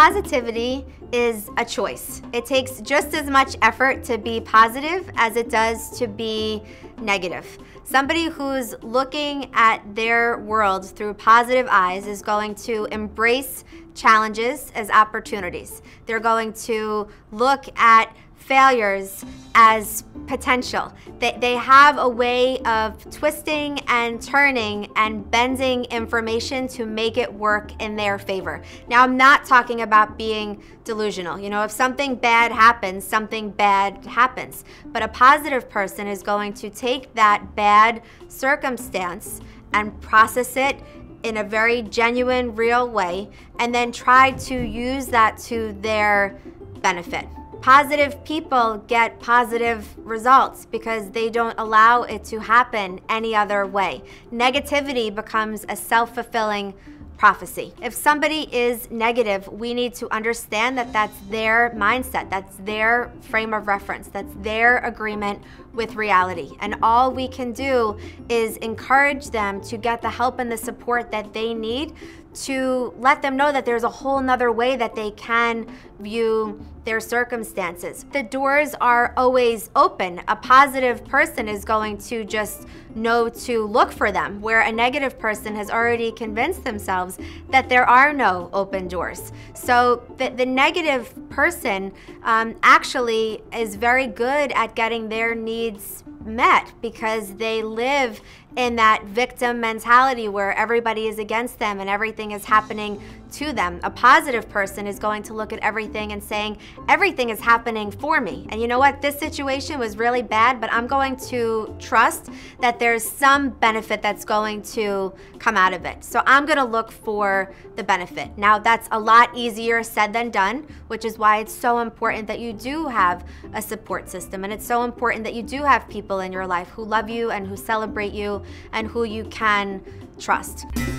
Positivity is a choice. It takes just as much effort to be positive as it does to be negative. Somebody who's looking at their world through positive eyes is going to embrace challenges as opportunities. They're going to look at failures as potential. They have a way of twisting and turning and bending information to make it work in their favor. Now, I'm not talking about being delusional. You know, if something bad happens. But a positive person is going to take that bad circumstance and process it in a very genuine, real way, and then try to use that to their benefit. Positive people get positive results because they don't allow it to happen any other way. Negativity becomes a self-fulfilling prophecy. If somebody is negative, we need to understand that that's their mindset, that's their frame of reference, that's their agreement with reality. And all we can do is encourage them to get the help and the support that they need to let them know that there's a whole nother way that they can view their circumstances. The doors are always open. A positive person is going to just know to look for them, where a negative person has already convinced themselves that there are no open doors. So the negative person actually is very good at getting their needs met because they live in that victim mentality where everybody is against them and everything is happening to them. A positive person is going to look at everything and saying, everything is happening for me. And you know what? This situation was really bad, but I'm going to trust that there's some benefit that's going to come out of it. So I'm going to look for the benefit. Now, that's a lot easier said than done, which is why it's so important that you do have a support system. And it's so important that you do have people in your life who love you and who celebrate you and who you can trust.